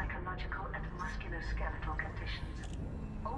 psychological and musculoskeletal conditions.